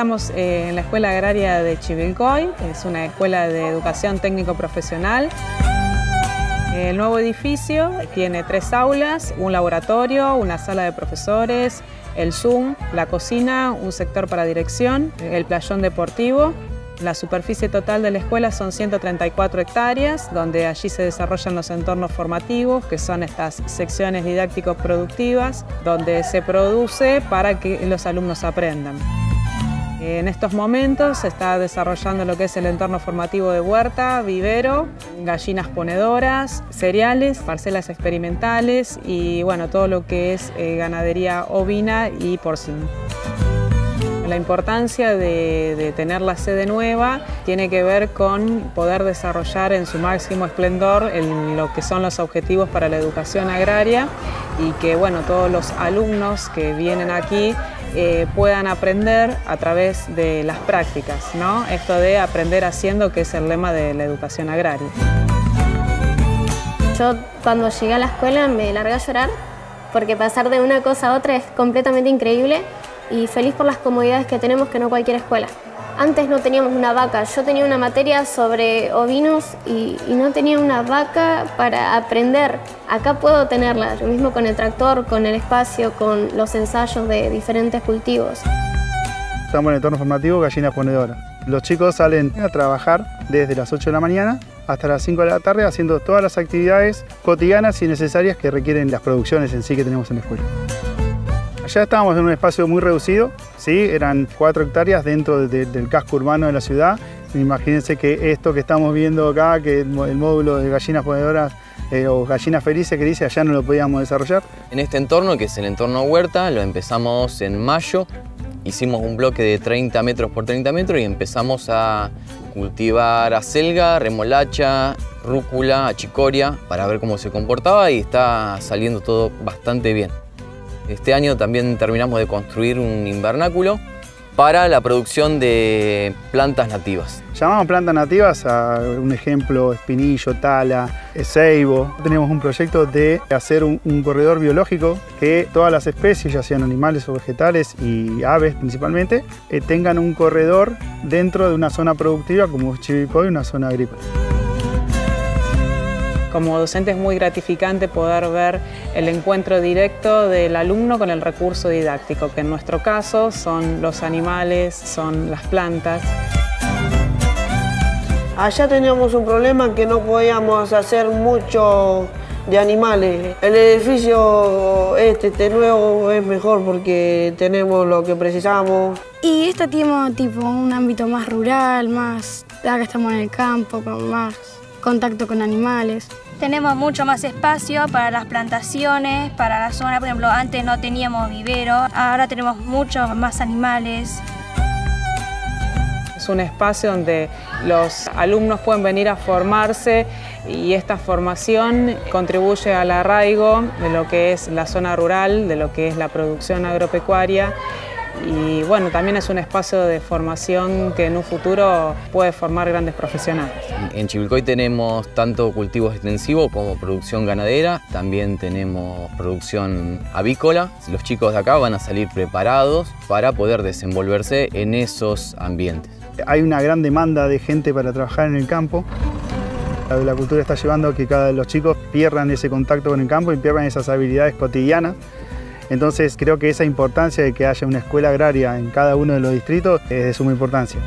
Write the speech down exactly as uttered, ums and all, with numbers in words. Estamos en la Escuela Agraria de Chivilcoy, es una escuela de educación técnico-profesional. El nuevo edificio tiene tres aulas, un laboratorio, una sala de profesores, el Zoom, la cocina, un sector para dirección, el playón deportivo. La superficie total de la escuela son ciento treinta y cuatro hectáreas, donde allí se desarrollan los entornos formativos, que son estas secciones didáctico-productivas, donde se produce para que los alumnos aprendan. En estos momentos se está desarrollando lo que es el entorno formativo de huerta, vivero, gallinas ponedoras, cereales, parcelas experimentales y bueno, todo lo que es eh, ganadería ovina y porcina. La importancia de, de tener la sede nueva tiene que ver con poder desarrollar en su máximo esplendor en lo que son los objetivos para la educación agraria y que bueno, todos los alumnos que vienen aquí eh, puedan aprender a través de las prácticas, ¿no? Esto de aprender haciendo, que es el lema de la educación agraria. Yo cuando llegué a la escuela me largué a llorar porque pasar de una cosa a otra es completamente increíble. Y feliz por las comodidades que tenemos, que no cualquier escuela. Antes no teníamos una vaca, yo tenía una materia sobre ovinos y, y no tenía una vaca para aprender. Acá puedo tenerla, lo mismo con el tractor, con el espacio, con los ensayos de diferentes cultivos. Estamos en el entorno formativo Gallinas Ponedoras. Los chicos salen a trabajar desde las ocho de la mañana hasta las cinco de la tarde haciendo todas las actividades cotidianas y necesarias que requieren las producciones en sí que tenemos en la escuela. Ya estábamos en un espacio muy reducido, ¿sí? Eran cuatro hectáreas dentro de, de, del casco urbano de la ciudad. Imagínense que esto que estamos viendo acá, que el, el módulo de gallinas ponedoras eh, o gallinas felices que dice, allá no lo podíamos desarrollar. En este entorno, que es el entorno huerta, lo empezamos en mayo, hicimos un bloque de treinta metros por treinta metros y empezamos a cultivar acelga, remolacha, rúcula, achicoria, para ver cómo se comportaba y está saliendo todo bastante bien. Este año también terminamos de construir un invernáculo para la producción de plantas nativas. Llamamos plantas nativas a un ejemplo, espinillo, tala, ceibo. Tenemos un proyecto de hacer un, un corredor biológico que todas las especies, ya sean animales o vegetales y aves principalmente, eh, tengan un corredor dentro de una zona productiva como Chivilcoy, una zona agrícola. Como docente es muy gratificante poder ver el encuentro directo del alumno con el recurso didáctico, que en nuestro caso son los animales, son las plantas. Allá teníamos un problema que no podíamos hacer mucho de animales. El edificio este, este nuevo es mejor porque tenemos lo que precisamos. Y este tiene tipo un ámbito más rural, más acá estamos en el campo, con más contacto con animales. Tenemos mucho más espacio para las plantaciones, para la zona. Por ejemplo, antes no teníamos vivero, ahora tenemos muchos más animales. Es un espacio donde los alumnos pueden venir a formarse y esta formación contribuye al arraigo de lo que es la zona rural, de lo que es la producción agropecuaria. Y bueno, también es un espacio de formación que en un futuro puede formar grandes profesionales. En Chivilcoy tenemos tanto cultivos extensivos como producción ganadera, también tenemos producción avícola. Los chicos de acá van a salir preparados para poder desenvolverse en esos ambientes. Hay una gran demanda de gente para trabajar en el campo. La cultura está llevando a que cada de los chicos pierdan ese contacto con el campo y pierdan esas habilidades cotidianas. Entonces creo que esa importancia de que haya una escuela agraria en cada uno de los distritos es de suma importancia.